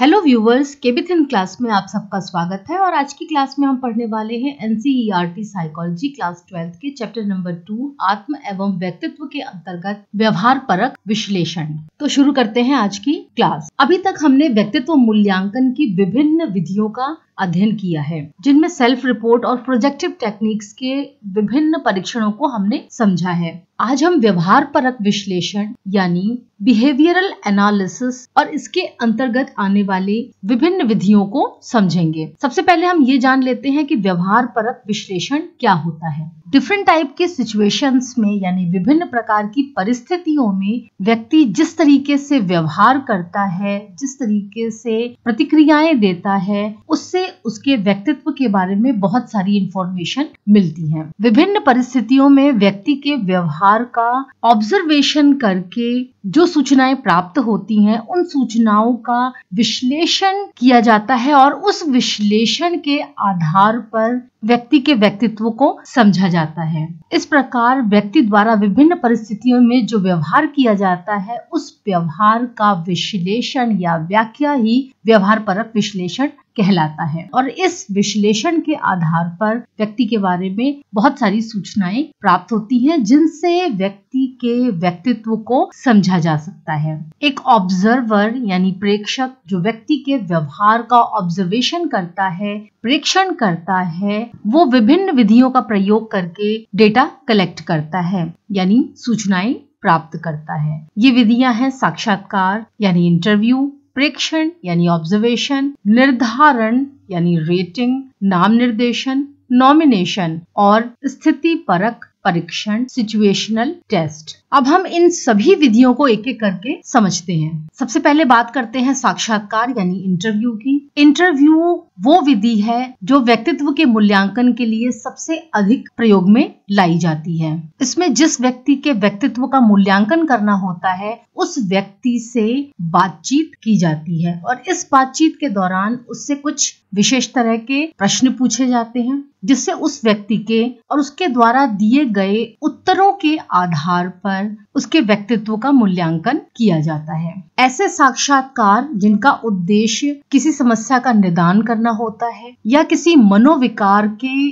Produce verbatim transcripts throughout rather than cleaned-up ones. Hello viewers, केबी Thind class में आप सबका स्वागत है। और आज की क्लास में हम पढ़ने वाले हैं एनसीईआरटी साइकोलॉजी क्लास ट्वेल्थ के चैप्टर नंबर टू, आत्म एवं व्यक्तित्व के अंतर्गत व्यवहार परक विश्लेषण। तो शुरू करते हैं आज की क्लास। अभी तक हमने व्यक्तित्व मूल्यांकन की विभिन्न विधियों का अध्ययन किया है, जिनमें सेल्फ रिपोर्ट और प्रोजेक्टिव टेक्निक्स के विभिन्न परीक्षणों को हमने समझा है। आज हम व्यवहार परक विश्लेषण यानी बिहेवियरल एनालिसिस और इसके अंतर्गत आने वाली विभिन्न विधियों को समझेंगे। सबसे पहले हम ये जान लेते हैं कि व्यवहार परक विश्लेषण क्या होता है। डिफरेंट टाइप के सिचुएशंस में यानी विभिन्न प्रकार की परिस्थितियों में व्यक्ति जिस तरीके से व्यवहार करता है, जिस तरीके से प्रतिक्रियाएं देता है, उससे उसके व्यक्तित्व के बारे में बहुत सारी इंफॉर्मेशन मिलती है। विभिन्न परिस्थितियों में व्यक्ति के व्यवहार का ऑब्जर्वेशन करके जो सूचनाएं प्राप्त होती हैं, उन सूचनाओं का विश्लेषण किया जाता है और उस विश्लेषण के आधार पर व्यक्ति के व्यक्तित्व को समझा जाता है। इस प्रकार व्यक्ति द्वारा विभिन्न परिस्थितियों में जो व्यवहार किया जाता है, उस व्यवहार का विश्लेषण या व्याख्या ही व्यवहार परक विश्लेषण कहलाता है। और इस विश्लेषण के आधार पर व्यक्ति के बारे में बहुत सारी सूचनाएं प्राप्त होती हैं, जिनसे व्यक्ति के व्यक्तित्व को समझा जा सकता है। एक ऑब्जर्वर यानी प्रेक्षक जो व्यक्ति के व्यवहार का ऑब्जर्वेशन करता है, प्रेक्षण करता है, वो विभिन्न विधियों का प्रयोग करके डेटा कलेक्ट करता है यानी सूचनाएं प्राप्त करता है। ये विधियां हैं साक्षात्कार यानी इंटरव्यू, प्रेक्षण यानी ऑब्जर्वेशन, निर्धारण यानी रेटिंग, नाम निर्देशन, नॉमिनेशन और स्थिति परक परीक्षण, सिचुएशनल टेस्ट। अब हम इन सभी विधियों को एक एक करके समझते हैं। सबसे पहले बात करते हैं साक्षात्कार यानी इंटरव्यू की। इंटरव्यू वो विधि है जो व्यक्तित्व के मूल्यांकन के लिए सबसे अधिक प्रयोग में लाई जाती है। इसमें जिस व्यक्ति के व्यक्तित्व का मूल्यांकन करना होता है, उस व्यक्ति से बातचीत की जाती है और इस बातचीत के दौरान उससे कुछ विशेष तरह के प्रश्न पूछे जाते हैं, जिससे उस व्यक्ति के और उसके द्वारा दिए गए उत्तरों के आधार पर उसके व्यक्तित्व का मूल्यांकन किया जाता है। ऐसे साक्षात्कार जिनका उद्देश्य किसी समस्या का निदान करना होता है या किसी मनोविकार के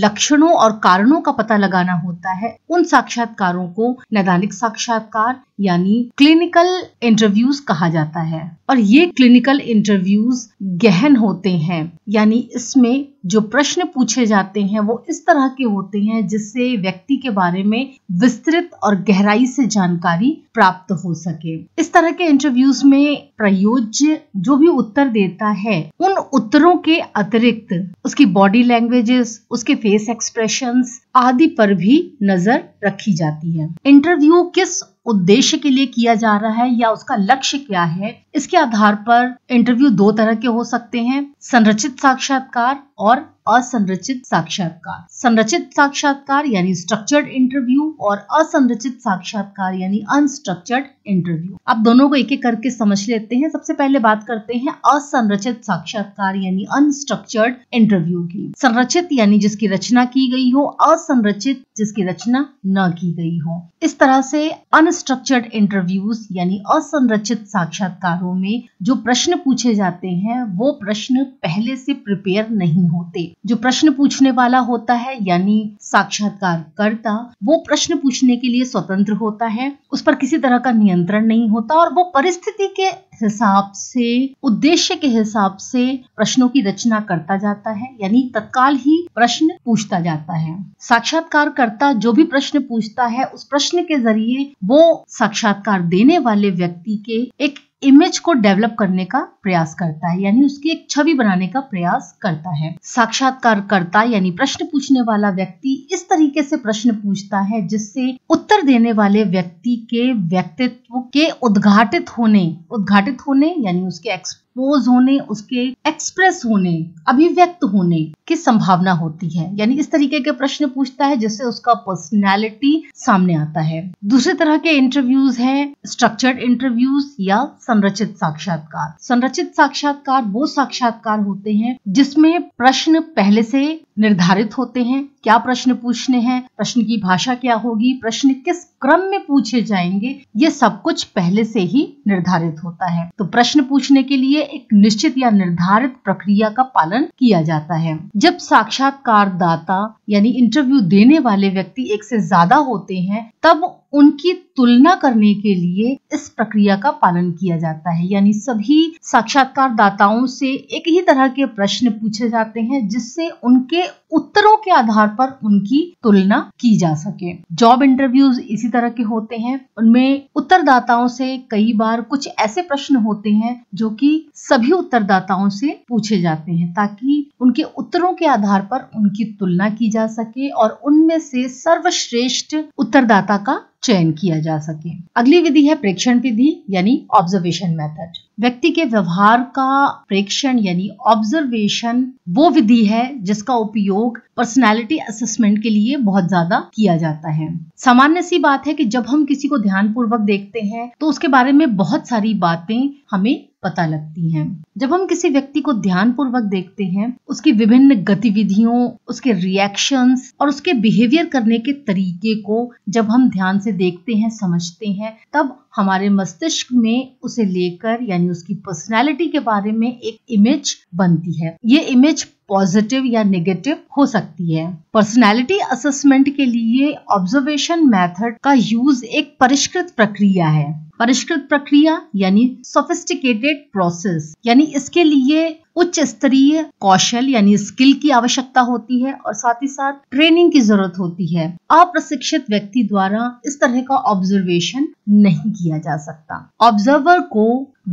लक्षणों और कारणों का पता लगाना होता है, उन साक्षात्कारों को नैदानिक साक्षात्कार यानी क्लिनिकल इंटरव्यूज कहा जाता है। और ये क्लिनिकल इंटरव्यूज गहन होते हैं, यानी इसमें जो प्रश्न पूछे जाते हैं वो इस तरह के होते हैं जिससे व्यक्ति के बारे में विस्तृत और गहराई से जानकारी प्राप्त हो सके। इस तरह के इंटरव्यूज में प्रयोज्य जो भी उत्तर देता है, उन उत्तरों के अतिरिक्त उसकी बॉडी लैंग्वेजेस, उसके फेस एक्सप्रेशंस आदि पर भी नजर रखी जाती है। इंटरव्यू किस उद्देश्य के लिए किया जा रहा है या उसका लक्ष्य क्या है, इसके आधार पर इंटरव्यू दो तरह के हो सकते हैं, संरचित साक्षात्कार और असंरचित साक्षात्कार। संरचित साक्षात्कार यानी स्ट्रक्चर्ड इंटरव्यू और असंरचित साक्षात्कार यानी अनस्ट्रक्चर्ड इंटरव्यू। अब दोनों को एक एक करके समझ लेते हैं। सबसे पहले बात करते हैं असंरचित साक्षात्कार यानी अनस्ट्रक्चर्ड इंटरव्यू की। संरचित यानी जिसकी रचना की गई हो, असंरचित जिसकी रचना न की गई हो। इस तरह से अनस्ट्रक्चर्ड इंटरव्यूज यानी असंरचित साक्षात्कारों में जो प्रश्न पूछे जाते हैं, वो प्रश्न पहले से प्रिपेयर नहीं होते। जो प्रश्न पूछने वाला होता है यानी साक्षात्कारकर्ता, वो प्रश्न पूछने के लिए स्वतंत्र होता है, उस पर किसी तरह का नियंत्रण नहीं होता और वो परिस्थिति के हिसाब से, उद्देश्य के हिसाब से प्रश्नों की रचना करता जाता है यानी तत्काल ही प्रश्न पूछता जाता है। साक्षात्कारकर्ता जो भी प्रश्न पूछता है, उस प्रश्न के जरिए वो साक्षात्कार देने वाले व्यक्ति के एक इमेज को डेवलप करने का प्रयास करता है यानी उसकी एक छवि बनाने का प्रयास करता है। साक्षात्कारकर्ता यानी प्रश्न पूछने वाला व्यक्ति इस तरीके से प्रश्न पूछता है जिससे उत्तर देने वाले व्यक्ति के व्यक्तित्व के उद्घाटित होने उद्घाटित होने यानी उसके एक्सपोज होने, उसके एक्सप्रेस होने, अभिव्यक्त होने की संभावना होती है। यानी इस तरीके के प्रश्न पूछता है जिससे उसका पर्सनैलिटी सामने आता है। दूसरे तरह के इंटरव्यूज हैं स्ट्रक्चर्ड इंटरव्यूज या संरचित साक्षात्कार। संरचित साक्षात्कार वो साक्षात्कार होते हैं जिसमें प्रश्न पहले से निर्धारित होते हैं, क्या प्रश्न पूछने हैं, प्रश्न की भाषा क्या होगी, प्रश्न किस क्रम में पूछे जाएंगे, ये सब कुछ पहले से ही निर्धारित होता है। तो प्रश्न पूछने के लिए एक निश्चित या निर्धारित प्रक्रिया का पालन किया जाता है। जब साक्षात्कारदाता यानी इंटरव्यू देने वाले व्यक्ति एक से ज्यादा होते हैं, तब उनकी तुलना करने के लिए इस प्रक्रिया का पालन किया जाता है, यानी सभी साक्षात्कारदाताओं से एक ही तरह के प्रश्न पूछे जाते हैं, जिससे उनके उत्तरों के आधार पर उनकी तुलना की जा सके। जॉब इंटरव्यूज इसी तरह के होते हैं, उनमें उत्तरदाताओं से कई बार कुछ ऐसे प्रश्न होते हैं जो कि सभी उत्तरदाताओं से पूछे जाते हैं, ताकि उनके उत्तरों के आधार पर उनकी तुलना की जा सके और उनमें से सर्वश्रेष्ठ उत्तरदाता का चयन किया जा सके। अगली विधि है प्रेक्षण विधि यानी ऑब्जर्वेशन मेथड। व्यक्ति के व्यवहार का प्रेक्षण यानी ऑब्जर्वेशन वो विधि है जिसका उपयोग पर्सनालिटी असेसमेंट के लिए बहुत ज्यादा किया जाता है। सामान्य सी बात है कि जब हम किसी को ध्यानपूर्वक देखते हैं तो उसके बारे में बहुत सारी बातें हमें पता लगती हैं। जब हम किसी व्यक्ति को ध्यानपूर्वक देखते हैं, उसकी विभिन्न गतिविधियों, उसके रिएक्शंस और उसके बिहेवियर करने के तरीके को जब हम ध्यान से देखते हैं, समझते हैं, तब हमारे मस्तिष्क में उसे लेकर यानी उसकी पर्सनालिटी के बारे में एक इमेज बनती है। ये इमेज पॉजिटिव या नेगेटिव हो सकती है। पर्सनालिटी असेसमेंट के लिए ऑब्जर्वेशन मेथड का यूज एक परिष्कृत प्रक्रिया है। परिष्कृत प्रक्रिया यानी सोफिस्टिकेटेड प्रोसेस, यानी इसके लिए उच्च स्तरीय कौशल यानी स्किल की आवश्यकता होती है और साथ ही साथ ट्रेनिंग की जरूरत होती है। अप्रशिक्षित व्यक्ति द्वारा इस तरह का ऑब्जर्वेशन नहीं किया जा सकता। ऑब्जर्वर को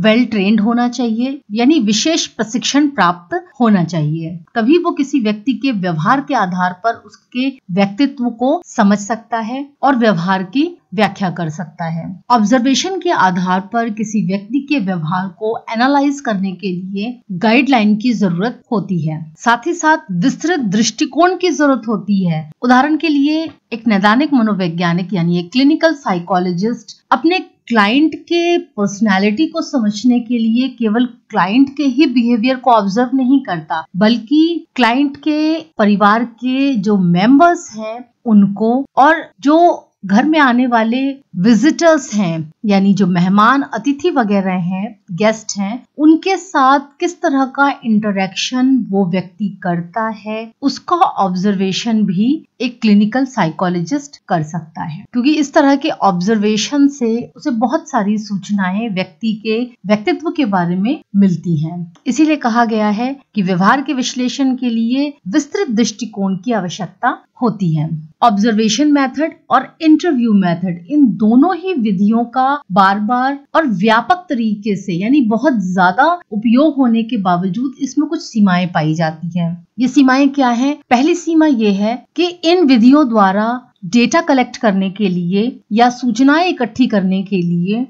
वेल ट्रेंड होना चाहिए यानी विशेष प्रशिक्षण प्राप्त होना चाहिए, तभी वो किसी व्यक्ति के व्यवहार के आधार पर उसके व्यक्तित्व को समझ सकता है और व्यवहार की व्याख्या कर सकता है। ऑब्जर्वेशन के आधार पर किसी व्यक्ति के व्यवहार को एनालाइज करने के लिए गाइडलाइन की जरूरत होती है, साथ ही साथ विस्तृत दृष्टिकोण की जरूरत होती है। उदाहरण के लिए एक नैदानिक मनोवैज्ञानिक यानी एक क्लिनिकल साइकोलॉजिस्ट अपने क्लाइंट के पर्सनालिटी को समझने के लिए केवल क्लाइंट के ही बिहेवियर को ऑब्जर्व नहीं करता, बल्कि क्लाइंट के परिवार के जो मेंबर्स हैं उनको और जो घर में आने वाले विजिटर्स हैं यानी जो मेहमान, अतिथि वगैरह हैं, गेस्ट हैं, उनके साथ किस तरह का इंटरेक्शन वो व्यक्ति करता है, उसका ऑब्जर्वेशन भी एक क्लिनिकल साइकोलॉजिस्ट कर सकता है, क्योंकि इस तरह के ऑब्जर्वेशन से उसे बहुत सारी सूचनाएं व्यक्ति के व्यक्तित्व के बारे में मिलती हैं। इसीलिए कहा गया है कि व्यवहार के विश्लेषण के लिए विस्तृत दृष्टिकोण की आवश्यकता होती है। ऑब्जर्वेशन मेथड और इंटरव्यू मेथड, इन दोनों ही विधियों का बार बार और व्यापक तरीके से यानी बहुत ज्यादा उपयोग होने के बावजूद इसमें कुछ सीमाएं पाई जाती हैं। ये सीमाएं क्या हैं? पहली सीमा ये है कि इन विधियों द्वारा डेटा कलेक्ट करने के लिए या सूचनाएं इकट्ठी करने के लिए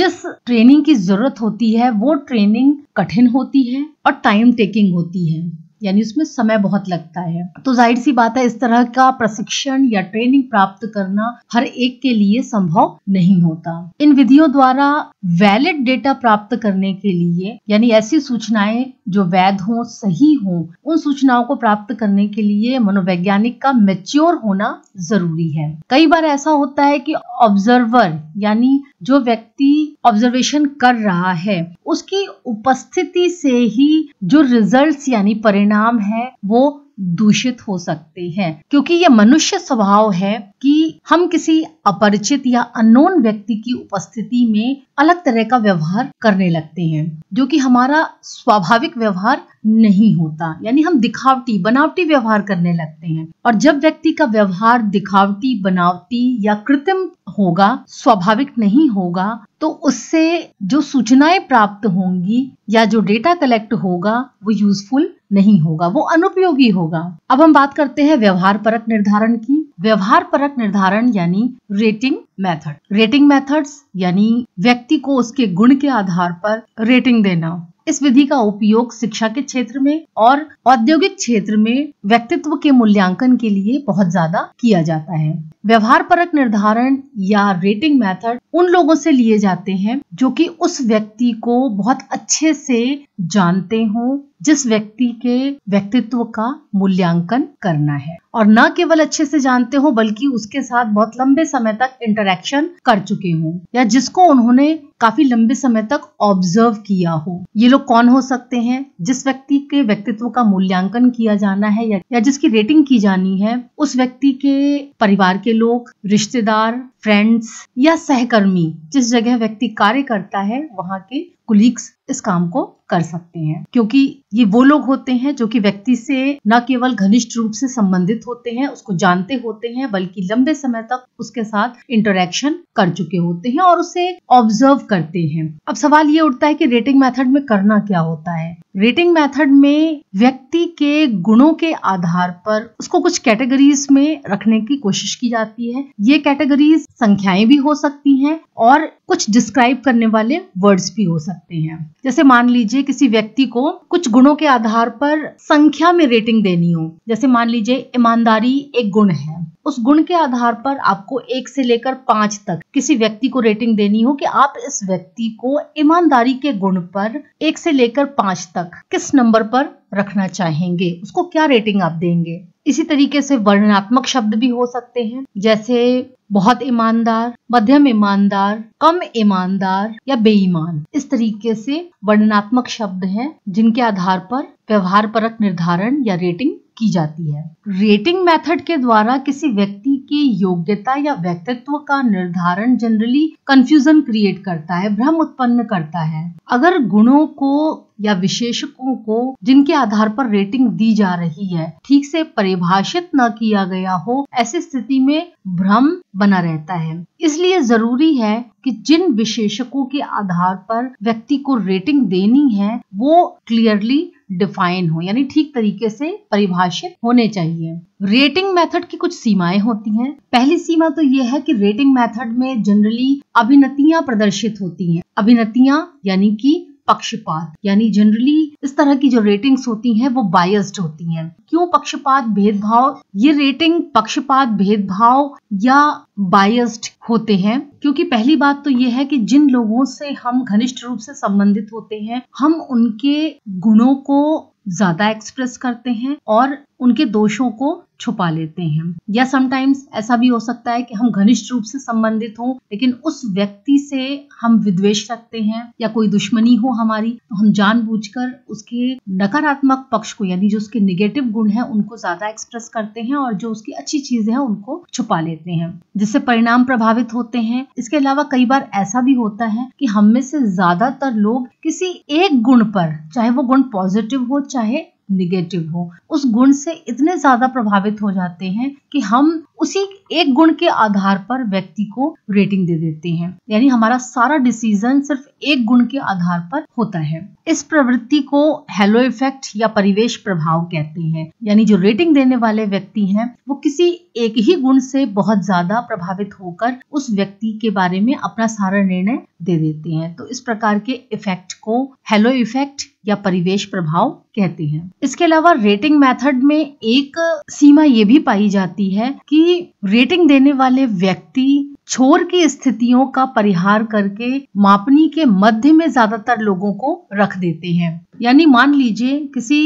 जिस ट्रेनिंग की जरूरत होती है वो ट्रेनिंग कठिन होती है और टाइम टेकिंग होती है, यानी उसमें समय बहुत लगता है। तो जाहिर सी बात है इस तरह का प्रशिक्षण या ट्रेनिंग प्राप्त करना हर एक के लिए संभव नहीं होता। इन विधियों द्वारा वैलिड डेटा प्राप्त करने के लिए यानी ऐसी सूचनाएं जो वैध हों, सही हों, उन सूचनाओं को प्राप्त करने के लिए मनोवैज्ञानिक का मैच्योर होना जरूरी है। कई बार ऐसा होता है कि ऑब्जर्वर यानी जो व्यक्ति ऑब्जर्वेशन कर रहा है उसकी उपस्थिति से ही जो रिजल्ट्स यानी परिणाम है वो दूषित हो सकते हैं, क्योंकि ये मनुष्य स्वभाव है कि हम किसी अपरिचित या अननोन व्यक्ति की उपस्थिति में अलग तरह का व्यवहार करने लगते हैं जो कि हमारा स्वाभाविक व्यवहार नहीं होता, यानी हम दिखावटी बनावटी व्यवहार करने लगते हैं। और जब व्यक्ति का व्यवहार दिखावटी, बनावटी या कृत्रिम होगा, स्वाभाविक नहीं होगा, तो उससे जो सूचनाएं प्राप्त होंगी या जो डेटा कलेक्ट होगा वो यूजफुल नहीं होगा, वो अनुपयोगी होगा। अब हम बात करते हैं व्यवहार परक निर्धारण की। व्यवहार परक निर्धारण यानी रेटिंग मेथड। रेटिंग मेथड्स यानी व्यक्ति को उसके गुण के आधार पर रेटिंग देना। इस विधि का उपयोग शिक्षा के क्षेत्र में और औद्योगिक क्षेत्र में व्यक्तित्व के मूल्यांकन के लिए बहुत ज्यादा किया जाता है। व्यवहार परक निर्धारण या रेटिंग मेथड उन लोगों से लिए जाते हैं जो कि उस व्यक्ति को बहुत अच्छे से जानते हों जिस व्यक्ति के व्यक्तित्व का मूल्यांकन करना है, और न केवल अच्छे से जानते हो बल्कि उसके साथ बहुत लंबे समय तक इंटरेक्शन कर चुके हों या जिसको उन्होंने काफी लंबे समय तक ऑब्जर्व किया हो। ये लोग कौन हो सकते हैं? जिस व्यक्ति के व्यक्तित्व का मूल्यांकन किया जाना है या जिसकी रेटिंग की जानी है, उस व्यक्ति के परिवार के लोग, रिश्तेदार, फ्रेंड्स या सहकर्मी। जिस जगह व्यक्ति कार्य करता है वहाँ के कुलीग्स इस काम को कर सकते हैं, क्योंकि ये वो लोग होते हैं जो कि व्यक्ति से न केवल घनिष्ठ रूप से संबंधित होते हैं, उसको जानते होते हैं, बल्कि लंबे समय तक उसके साथ इंटरेक्शन कर चुके होते हैं और उसे ऑब्जर्व करते हैं। अब सवाल ये उठता है कि रेटिंग मेथड में करना क्या होता है? रेटिंग मेथड में व्यक्ति के गुणों के आधार पर उसको कुछ कैटेगरीज में रखने की कोशिश की जाती है। ये कैटेगरीज संख्याएं भी हो सकती हैं और कुछ डिस्क्राइब करने वाले वर्ड्स भी हो सकते हैं। जैसे मान लीजिए किसी व्यक्ति को कुछ गुणों के आधार पर संख्या में रेटिंग देनी हो, जैसे मान लीजिए ईमानदारी एक गुण है, उस गुण के आधार पर आपको एक से लेकर पांच तक किसी व्यक्ति को रेटिंग देनी हो कि आप इस व्यक्ति को ईमानदारी के गुण पर एक से लेकर पांच तक किस नंबर पर रखना चाहेंगे, उसको क्या रेटिंग आप देंगे। इसी तरीके से वर्णनात्मक शब्द भी हो सकते हैं, जैसे बहुत ईमानदार, मध्यम ईमानदार, कम ईमानदार या बेईमान। इस तरीके से वर्णनात्मक शब्द हैं जिनके आधार पर व्यवहार परक निर्धारण या रेटिंग की जाती है। रेटिंग मेथड के द्वारा किसी व्यक्ति की योग्यता या व्यक्तित्व का निर्धारण जनरली कंफ्यूजन क्रिएट करता है, भ्रम उत्पन्न करता है। अगर गुणों को या विशेषकों को जिनके आधार पर रेटिंग दी जा रही है ठीक से परिभाषित न किया गया हो, ऐसी स्थिति में भ्रम बना रहता है। इसलिए जरूरी है कि जिन विशेषकों के आधार पर व्यक्ति को रेटिंग देनी है वो क्लियरली डिफाइन हो, यानी ठीक तरीके से परिभाषित होने चाहिए। रेटिंग मेथड की कुछ सीमाएं होती हैं। पहली सीमा तो ये है कि रेटिंग मेथड में जनरली अभिनतियां प्रदर्शित होती हैं। अभिनतियां यानी कि पक्षपात, यानी जनरली इस तरह की जो रेटिंग्स होती हैं वो बायस्ड होती हैं। क्यों पक्षपात, भेदभाव? ये रेटिंग पक्षपात, भेदभाव या बायस्ड होते हैं, क्योंकि पहली बात तो ये है कि जिन लोगों से हम घनिष्ठ रूप से संबंधित होते हैं हम उनके गुणों को ज्यादा एक्सप्रेस करते हैं और उनके दोषों को छुपा लेते हैं। या समटाइम्स ऐसा भी हो सकता है कि हम घनिष्ठ रूप से संबंधित हों लेकिन उस व्यक्ति से हम विद्वेष रखते हैं या कोई दुश्मनी हो हमारी, तो हम जानबूझकर उसके नकारात्मक पक्ष को, यानी जो उसके निगेटिव गुण है उनको ज्यादा एक्सप्रेस करते हैं और जो उसकी अच्छी चीजें हैं उनको छुपा लेते हैं, जिससे परिणाम प्रभावित होते हैं। इसके अलावा कई बार ऐसा भी होता है कि हम में से ज्यादातर लोग किसी एक गुण पर, चाहे वो गुण पॉजिटिव हो चाहे निगेटिव हो, उस गुण से इतने ज्यादा प्रभावित हो जाते हैं कि हम उसी एक गुण के आधार पर व्यक्ति को रेटिंग दे देते हैं, यानी हमारा सारा डिसीजन सिर्फ एक गुण के आधार पर होता है। इस प्रवृत्ति को हेलो इफेक्ट या परिवेश प्रभाव कहते हैं, यानी जो रेटिंग देने वाले व्यक्ति हैं वो किसी एक ही गुण से बहुत ज्यादा प्रभावित होकर उस व्यक्ति के बारे में अपना सारा निर्णय दे देते हैं। तो इस प्रकार के इफेक्ट को हेलो इफेक्ट या परिवेश प्रभाव कहते हैं। इसके अलावा रेटिंग मेथड में एक सीमा ये भी पाई जाती है कि रेटिंग देने वाले व्यक्ति छोर की स्थितियों का परिहार करके मापनी के मध्य में ज्यादातर लोगों को रख देते हैं। यानी मान लीजिए किसी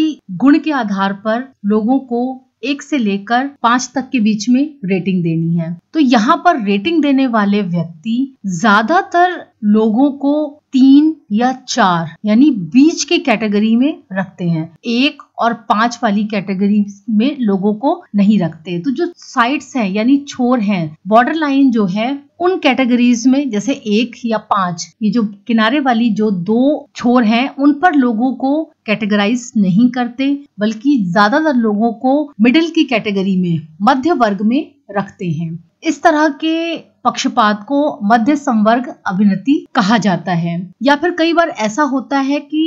गुण के आधार पर लोगों को एक से लेकर पांच तक के बीच में रेटिंग देनी है, तो यहाँ पर रेटिंग देने वाले व्यक्ति ज्यादातर लोगों को तीन या चार, यानी बीच के कैटेगरी में रखते हैं, एक और पांच वाली कैटेगरी में लोगों को नहीं रखते। तो जो साइड्स हैं यानी छोर हैं, बॉर्डर लाइन जो है, उन कैटेगरीज में जैसे एक या पांच, ये जो किनारे वाली जो दो छोर हैं उन पर लोगों को कैटेगराइज नहीं करते बल्कि ज्यादातर लोगों को मिडिल की कैटेगरी में, मध्य वर्ग में रखते हैं। इस तरह के पक्षपात को मध्य संवर्ग अभिनति कहा जाता है। या फिर कई बार ऐसा होता है कि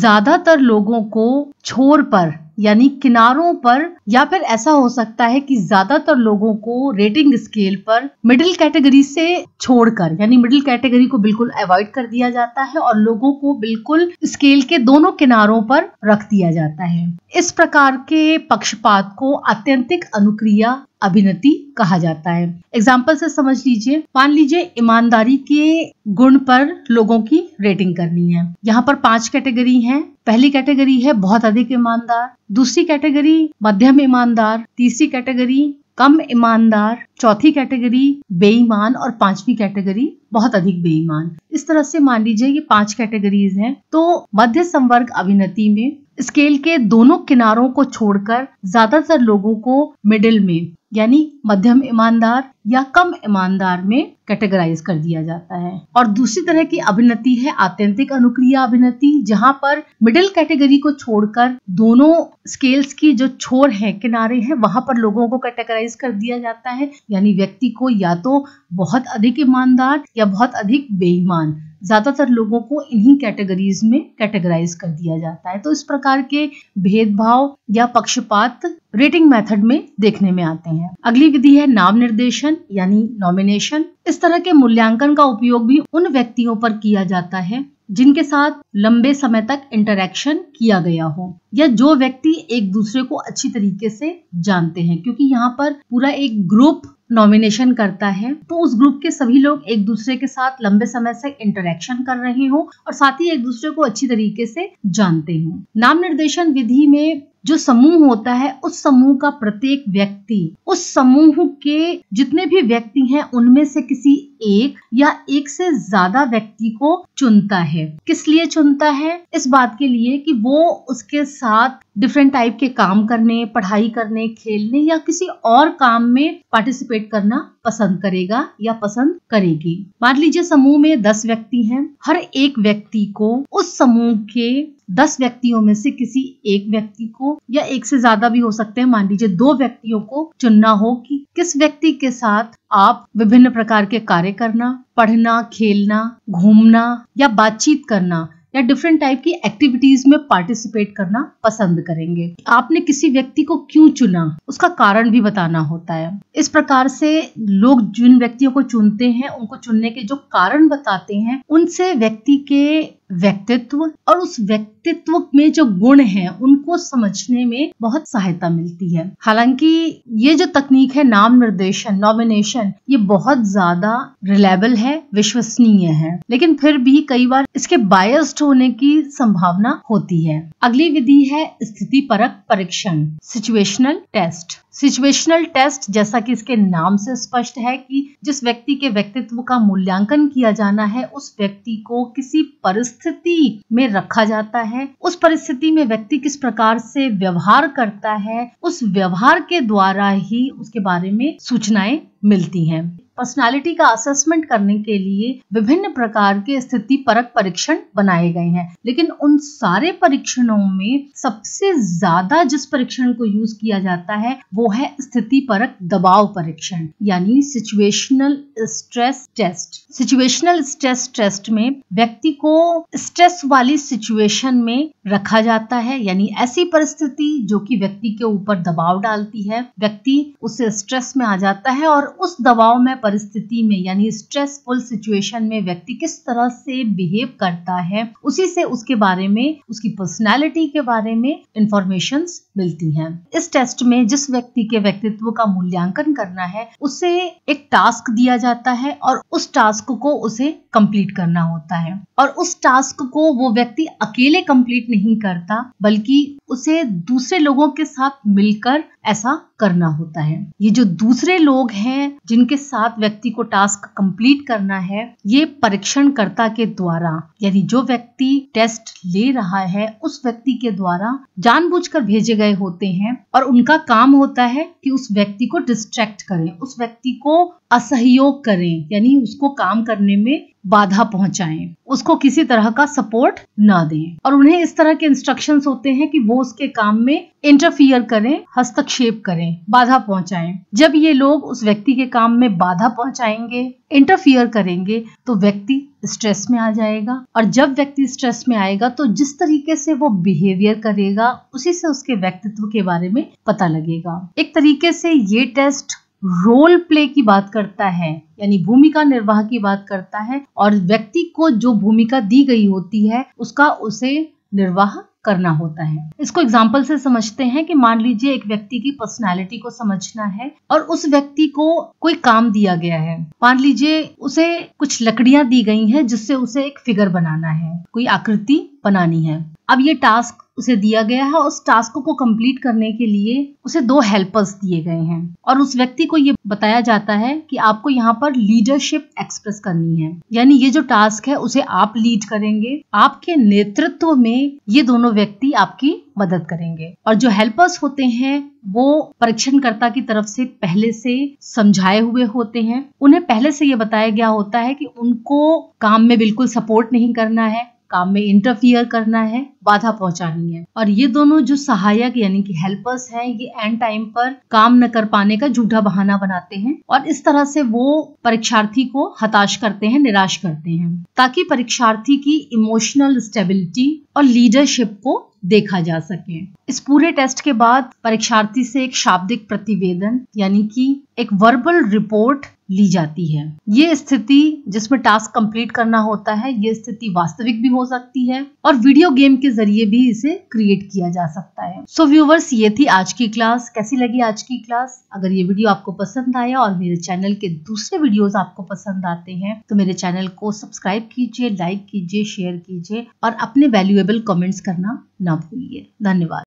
ज्यादातर लोगों को छोर पर यानी किनारों पर, या फिर ऐसा हो सकता है कि ज्यादातर लोगों को रेटिंग स्केल पर मिडिल कैटेगरी से छोड़कर, यानी मिडिल कैटेगरी को बिल्कुल अवॉइड कर दिया जाता है और लोगों को बिल्कुल स्केल के दोनों किनारों पर रख दिया जाता है। इस प्रकार के पक्षपात को आत्यंतिक अनुक्रिया अभिनति कहा जाता है। एग्जाम्पल से समझ लीजिए, मान लीजिए ईमानदारी के गुण पर लोगों की रेटिंग करनी है। यहाँ पर पांच कैटेगरी हैं। पहली कैटेगरी है बहुत अधिक ईमानदार, दूसरी कैटेगरी मध्यम ईमानदार, तीसरी कैटेगरी कम ईमानदार, चौथी कैटेगरी बेईमान और पांचवी कैटेगरी बहुत अधिक बेईमान। इस तरह से मान लीजिए ये पांच कैटेगरीज हैं। तो मध्य संवर्ग अभिनति में स्केल के दोनों किनारों को छोड़कर ज्यादातर लोगों को मिडिल में, यानी मध्यम ईमानदार या कम ईमानदार में कैटेगराइज कर दिया जाता है। और दूसरी तरह की अभिनति है आत्यंतिक अनुक्रिया अभिनति, जहां पर मिडिल कैटेगरी को छोड़कर दोनों स्केल्स की जो छोर है, किनारे हैं, वहां पर लोगों को कैटेगराइज कर दिया जाता है। यानी व्यक्ति को या तो बहुत अधिक ईमानदार या बहुत अधिक बेईमान, ज्यादातर लोगों को इन्हीं कैटेगरीज में कैटेगराइज कर दिया जाता है। तो इस प्रकार के भेदभाव या पक्षपात रेटिंग मेथड में देखने में आते हैं। अगली विधि है नाम निर्देशन यानी नॉमिनेशन। इस तरह के मूल्यांकन का उपयोग भी उन व्यक्तियों पर किया जाता है जिनके साथ लंबे समय तक इंटरेक्शन किया गया हो या जो व्यक्ति एक दूसरे को अच्छी तरीके से जानते हैं, क्योंकि यहाँ पर पूरा एक ग्रुप नॉमिनेशन करता है। तो उस ग्रुप के सभी लोग एक दूसरे के साथ लंबे समय से इंटरेक्शन कर रहे हो और साथ ही एक दूसरे को अच्छी तरीके से जानते हो। नाम निर्देशन विधि में जो समूह होता है, उस समूह का प्रत्येक व्यक्ति उस समूह के जितने भी व्यक्ति हैं उनमें से किसी एक या एक से ज्यादा व्यक्ति को चुनता है। किस लिए चुनता है? इस बात के लिए कि वो उसके साथ डिफरेंट टाइप के काम करने, पढ़ाई करने, खेलने या किसी और काम में पार्टिसिपेट करना पसंद करेगा या पसंद करेगी। मान लीजिए समूह में दस व्यक्ति हैं। हर एक व्यक्ति को उस समूह के दस व्यक्तियों में से किसी एक व्यक्ति को, या एक से ज्यादा भी हो सकते हैं, मान लीजिए दो व्यक्तियों को चुनना हो कि किस व्यक्ति के साथ आप विभिन्न प्रकार के कार्य करना, पढ़ना, खेलना, घूमना या बातचीत करना या डिफरेंट टाइप की एक्टिविटीज में पार्टिसिपेट करना पसंद करेंगे। आपने किसी व्यक्ति को क्यों चुना, उसका कारण भी बताना होता है। इस प्रकार से लोग जिन व्यक्तियों को चुनते हैं, उनको चुनने के जो कारण बताते हैं, उनसे व्यक्ति के व्यक्तित्व और उस व्यक्तित्व में जो गुण हैं उनको समझने में बहुत सहायता मिलती है। हालांकि ये जो तकनीक है नाम निर्देशन, नॉमिनेशन, ये बहुत ज्यादा रिलायबल है, विश्वसनीय है, लेकिन फिर भी कई बार इसके बायस्ड होने की संभावना होती है। अगली विधि है स्थिति परक परीक्षण, सिचुएशनल टेस्ट। सिचुएशनल टेस्ट, जैसा कि इसके नाम से स्पष्ट है कि जिस व्यक्ति के व्यक्तित्व का मूल्यांकन किया जाना है, उस व्यक्ति को किसी परिस्थिति में रखा जाता है। उस परिस्थिति में व्यक्ति किस प्रकार से व्यवहार करता है, उस व्यवहार के द्वारा ही उसके बारे में सूचनाएं मिलती हैं। पर्सनालिटी का असेसमेंट करने के लिए विभिन्न प्रकार के स्थिति परक परीक्षण बनाए गए हैं, लेकिन उन सारे परीक्षणों में सबसे ज्यादा जिस परीक्षण को यूज किया जाता है वो है स्थिति परक दबाव परीक्षण यानी situational stress test. Situational stress test में व्यक्ति को स्ट्रेस वाली सिचुएशन में रखा जाता है, यानी ऐसी परिस्थिति जो कि व्यक्ति के ऊपर दबाव डालती है। व्यक्ति उससे स्ट्रेस में आ जाता है और उस दबाव में, परिस्थिति में, यानी स्ट्रेसफुल सिचुएशन में व्यक्ति किस तरह से बिहेव करता है, उसी से उसके बारे में, उसकी पर्सनालिटी के बारे में इंफॉर्मेशंस मिलती हैं। इस टेस्ट में जिस व्यक्ति के व्यक्तित्व का मूल्यांकन करना है, उसे एक टास्क दिया जाता है और उस टास्क को उसे कंप्लीट करना होता है। और उस टास्क को वो व्यक्ति अकेले कंप्लीट नहीं करता, बल्कि उसे दूसरे लोगों के साथ मिलकर ऐसा करना होता है। ये जो दूसरे लोग हैं जिनके साथ व्यक्ति को टास्क कंप्लीट करना है, ये परीक्षणकर्ता के द्वारा, यानी जो व्यक्ति टेस्ट ले रहा है उस व्यक्ति के द्वारा जानबूझकर भेजे गए होते हैं और उनका काम होता है कि उस व्यक्ति को डिस्ट्रैक्ट करें, उस व्यक्ति को असहयोग करें, यानी उसको काम करने में बाधा पहुंचाएं, उसको किसी तरह का सपोर्ट ना दें, और उन्हें इस तरह के इंस्ट्रक्शंस होते हैं कि वो उसके काम में इंटरफियर करें, हस्तक्षेप करें, बाधा पहुंचाएं। जब ये लोग उस व्यक्ति के काम में बाधा पहुंचाएंगे, इंटरफियर करेंगे, तो व्यक्ति स्ट्रेस में आ जाएगा, और जब व्यक्ति स्ट्रेस में आएगा तो जिस तरीके से वो बिहेवियर करेगा उसी से उसके व्यक्तित्व के बारे में पता लगेगा। एक तरीके से ये टेस्ट रोल प्ले की बात करता है, यानी भूमिका निर्वाह की बात करता है, और व्यक्ति को जो भूमिका दी गई होती है उसका उसे निर्वाह करना होता है। इसको एग्जाम्पल से समझते हैं कि मान लीजिए एक व्यक्ति की पर्सनालिटी को समझना है और उस व्यक्ति को कोई काम दिया गया है। मान लीजिए उसे कुछ लकड़ियां दी गई हैं जिससे उसे एक फिगर बनाना है, कोई आकृति बनानी है। अब ये टास्क उसे दिया गया है, उस टास्क को कंप्लीट करने के लिए उसे दो हेल्पर्स दिए गए हैं, और उस व्यक्ति को ये बताया जाता है कि आपको यहाँ पर लीडरशिप एक्सप्रेस करनी है, यानी ये जो टास्क है उसे आप लीड करेंगे, आपके नेतृत्व में ये दोनों व्यक्ति आपकी मदद करेंगे। और जो हेल्पर्स होते हैं वो परीक्षणकर्ता की तरफ से पहले से समझाए हुए होते हैं, उन्हें पहले से ये बताया गया होता है कि उनको काम में बिल्कुल सपोर्ट नहीं करना है, काम में इंटरफियर करना है, बाधा पहुंचानी है। और ये दोनों जो सहायक यानी कि हेल्पर्स हैं, ये एंड टाइम पर काम न कर पाने का झूठा बहाना बनाते हैं, और इस तरह से वो परीक्षार्थी को हताश करते हैं, निराश करते हैं, ताकि परीक्षार्थी की इमोशनल स्टेबिलिटी और लीडरशिप को देखा जा सके। इस पूरे टेस्ट के बाद परीक्षार्थी से एक शाब्दिक प्रतिवेदन यानी कि एक वर्बल रिपोर्ट ली जाती है। ये स्थिति जिसमें टास्क कंप्लीट करना होता है, ये स्थिति वास्तविक भी हो सकती है और वीडियो गेम के जरिए भी इसे क्रिएट किया जा सकता है। सो व्यूवर्स, ये थी आज की क्लास। कैसी लगी आज की क्लास? अगर ये वीडियो आपको पसंद आया और मेरे चैनल के दूसरे वीडियोस आपको पसंद आते हैं तो मेरे चैनल को सब्सक्राइब कीजिए, लाइक कीजिए, शेयर कीजिए और अपने वैल्यूएबल कमेंट्स करना ना भूलिए। धन्यवाद।